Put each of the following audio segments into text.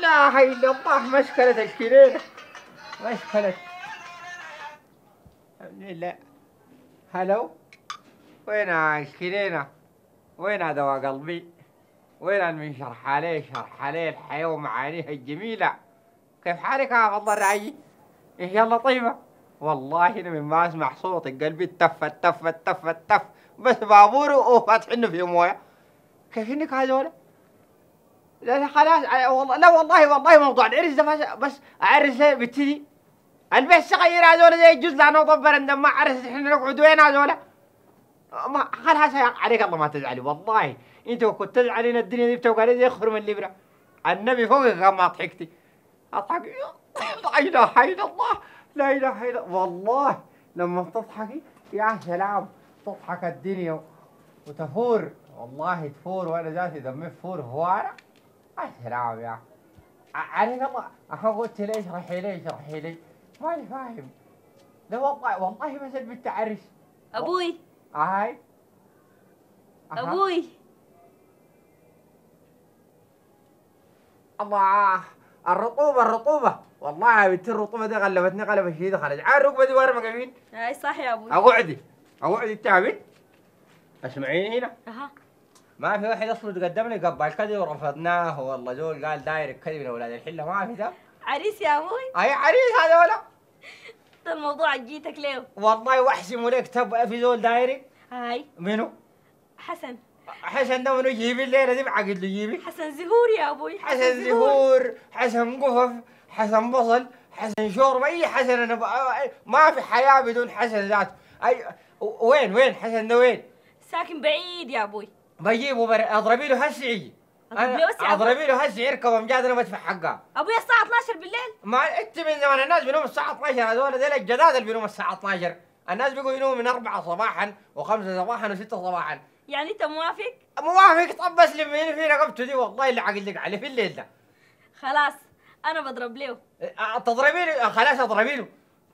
لا اله الا الله. مشكلة الكليلة مشكلة. الحمد لله. هلو، وين الكليلة؟ وين دوا قلبي؟ وين من شرح عليه شرح عليه الحياة ومعانيها الجميلة؟ كيف حالك يا فضل الرعي؟ ان شاء الله طيبة. والله انا من ما اسمع صوتك قلبي تف تف تف تف، بس بابور وفاتح انه في مويه. كيف انك هذول؟ لا خلاص والله، لا والله موضوع العرس ده بس اعرس بنتي البس صغير هذول زي الجزء انا وطبر ما عرس احنا نقعد وين هذول؟ ما خلاص عليك الله ما تزعلي، والله انت كنت تزعلين الدنيا دي بتوقعي زي خرم الابره. النبي فوقك ما ضحكتي اضحك. لا اله الا الله، لا اله الا الله. والله لما تضحكي يا سلام تضحك الدنيا وتفور، والله تفور وانا ذاتي دمي فور هوارة. السلام يا عليك الله. أخو قلت لي اشرحي لي ماني فاهم. لا والله بس البنت عرس أبوي. هاي أبوي الله. الرطوبة والله يا بنتي الرطوبة دي غلبتني غلبة شديدة. خرج عارف الركبة دي ورا مقامين. أي صح يا أبوي. أقعدي أنت يا بنت اسمعيني هنا. أها ما في واحد اصلا تقدم لي قبل كذا ورفضناه. والله زول قال داير كذا من اولاد الحله ما في ده عريس يا ابوي. اي عريس هذول ده الموضوع جيتك ليه؟ والله واحسم لك تبقى في زول دايرك. هاي منو؟ حسن ده منو جيبي الليله دي بعقد له جيبي. حسن زهور يا ابوي. حسن زهور، حسن قفف، حسن بصل، حسن شوربه. اي حسن انا ما في حياه بدون حسن ذاته. اي وين حسن ده وين؟ ساكن بعيد يا ابوي. بجيبه اضربي له هسه يجي. اضربي له هسه يركب امجاد انا بدفع حقها. ابوي الساعة 12 بالليل. ما انت من زمان الناس بينوم الساعة 12، هذول ذيل الجداد اللي بينوم الساعة 12، الناس بيقوا ينوموا من 4 صباحا و5 صباحا و6 صباحا. يعني انت موافق؟ موافق. طب بس لمين في رقبته دي والله اللي عقلك عليه في الليل ده. خلاص انا بضرب له. تضربي له؟ خلاص اضربي له.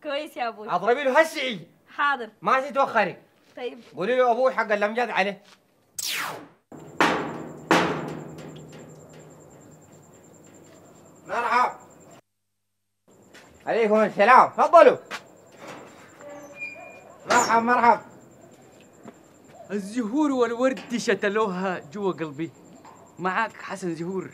كويس يا ابوي. اضربي له هسه يجي. حاضر. ما تتوخري. طيب. قولي له ابوي حق الامجاد عليه. مرحبا. عليكم السلام، تفضلوا. مرحبا. الزهور والورد شتلوها جوا قلبي. معاك حسن زهور.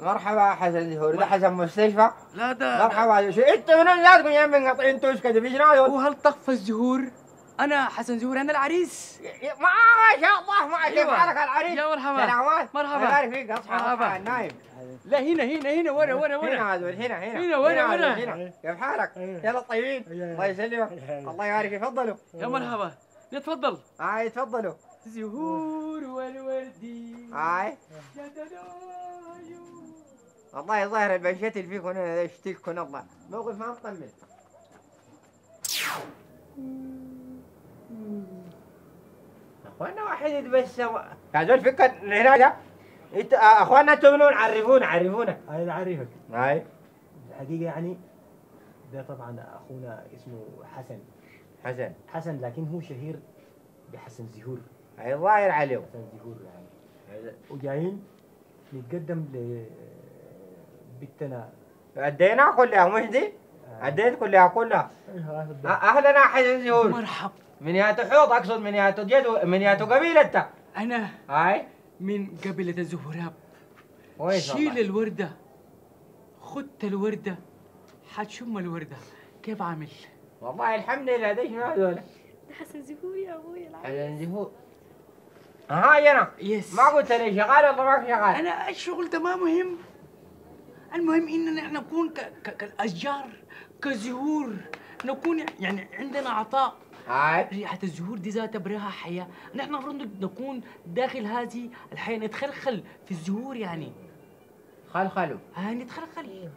مرحبا حسن زهور. ده حسن مستشفى؟ لا ده مرحبا. شو انتوا من جاتكم يا من قاطعين توش كده في شنو؟ وهل طف الزهور؟ أنا حسن زهور، أنا العريس. ما شاء الله ما كيف حالك العريس؟ يا مرحبا. سلامات. مرحبا. أنا عارف فيك أصحى نايم. لا هنا ورا هنا ورا. كيف حالك؟ يلا طيبين. الله يسلمك. الله يبارك. يفضلوا. يا مرحبا. يتفضل. هاي تفضلوا. زهور والوردي. هاي. والله ظاهر البشتل فيكم أنا أشتككم الله. موقف ما مطمن. اخوانا واحد يتبسم يا زول فكر هنا ده. انت اخوانا انتوا منو؟ عرفونا. انا اعرفك. اي الحقيقه يعني ده طبعا اخونا اسمه حسن لكن هو شهير بحسن زهور. اي ظاهر عليه حسن زهور يعني. وجايين نتقدم ل بنتنا. ادينا كلها مش دي؟ اديت كلها. اهلا حسن زهور. مرحبا. من يا تحوط اقصد من يا تجد من يا قبيلتك. انا هاي من قبيله الزهراب. شيل الورده خدت الورده حتشم الورده. كيف عامل؟ والله الحمد لله. ده شنو هذول؟ حسن زهور يا ابوي العريس. حسن زهور. هاي انا يس. ما قلت لي شغال ولا ماك شغال؟ انا الشغل ده ما مهم، المهم اننا احنا نكون كالاشجار كزهور، نكون يعني عندنا عطاء. ريحة الزهور دي ذاتها بريها حياة، نحن المفروض نكون داخل هذه الحياة، نتخلخل في الزهور يعني. خلخلوا. نتخلخل.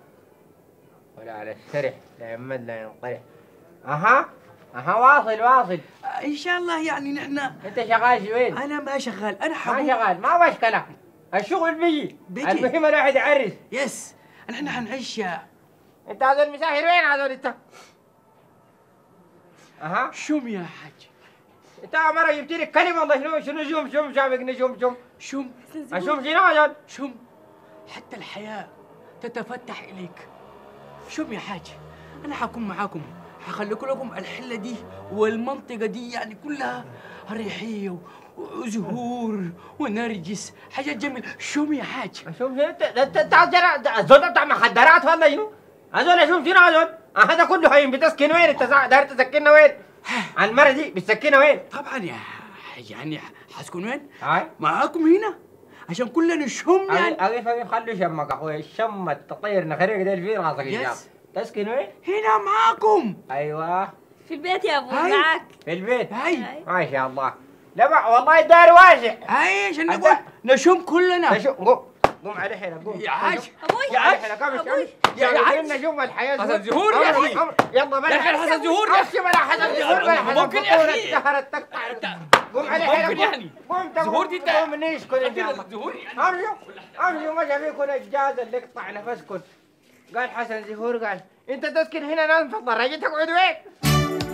ولا على الشرح لا يمد لا ينطرح. اها واصل. ان شاء الله يعني نحن. انت شغال شوين؟ انا ما شغال، انا حبوب. ما شغال، ما مشكلة. الشغل بيجي. المهم الواحد يعرس. يس، نحن حنعيش يا. انت هذول مساهر وين هذول انت؟ شوم يا حاج. انت عمرك جبت لي كلمه والله شنو شوم شوم شابك نجوم شوم شوم شوم شنو يا شوم حتى الحياه تتفتح اليك. شوم يا حاج انا حكون معاكم حخليكم لكم الحله دي والمنطقه دي يعني كلها ريحيه وزهور ونرجس حاجات جميله. شوم يا حاج شوم انت زول بتاع مخدرات والله شنو هذول شوم شنو هذول هذا كله هين بتسكن وين انت داير تسكننا وين؟ المرة دي بتسكنها وين؟ طبعا يا يعني حسكن وين؟ معاكم هنا عشان كلنا نشم يعني اقف خلوا شمك اخوي الشمة تطيرنا خريقة دي في راسك الشام تسكن وين؟ هنا معاكم ايوه في البيت يا ابوي معاك في البيت ما شاء الله لا والله الدار واسع اي عشان نقول نشم كلنا قوم على حيلك قوم يا حاج ابوي يا حاج يا حاج نشوف الحياه حسن زهور يا اخي يلا بلا حسن زهور يا اخي بلا حسن زهور بلا ممكن اشتهرت تقطع قوم على حيلك قوم زهور دي قوم نشكل زهور امشوا ما جايبكم اجازه اللي يقطع نفسكم. قال حسن زهور قال انت تسكن هنا ننفض رجعت تقعد وين